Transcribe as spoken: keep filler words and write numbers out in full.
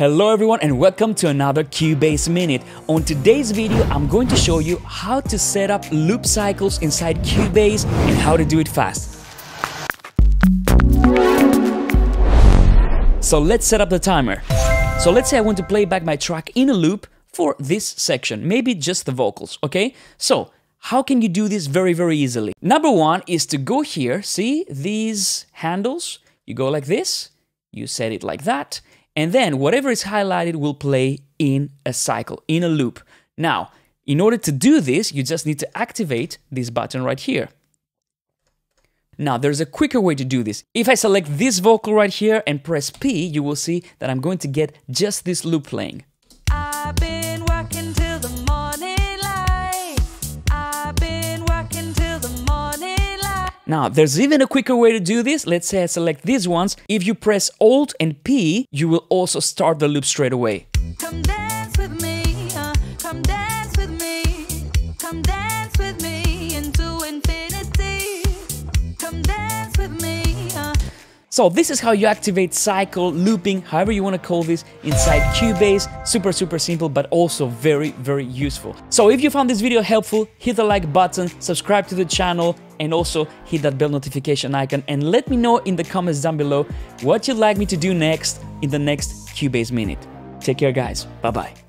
Hello everyone and welcome to another Cubase Minute. On today's video, I'm going to show you how to set up loop cycles inside Cubase and how to do it fast. So let's set up the timer. So let's say I want to play back my track in a loop for this section, maybe just the vocals, okay? So how can you do this very, very easily? Number one is to go here, see these handles? You go like this, you set it like that, and then whatever is highlighted will play in a cycle, in a loop. Now, in order to do this, you just need to activate this button right here. Now, there's a quicker way to do this. If I select this vocal right here and press P, you will see that I'm going to get just this loop playing. I've been working till the morning light. I've been working till the morning light. Now, there's even a quicker way to do this. Let's say I select these ones. If you press Alt and P, you will also start the loop straight away. Come dance with me, uh, come dance with me, come dance with me into infinity. Come dance with me. Uh. So this is how you activate cycle, looping, however you want to call this, inside Cubase. Super, super simple, but also very, very useful. So if you found this video helpful, hit the like button, subscribe to the channel, and also hit that bell notification icon. And let me know in the comments down below what you'd like me to do next in the next Cubase Minute. Take care, guys. Bye-bye.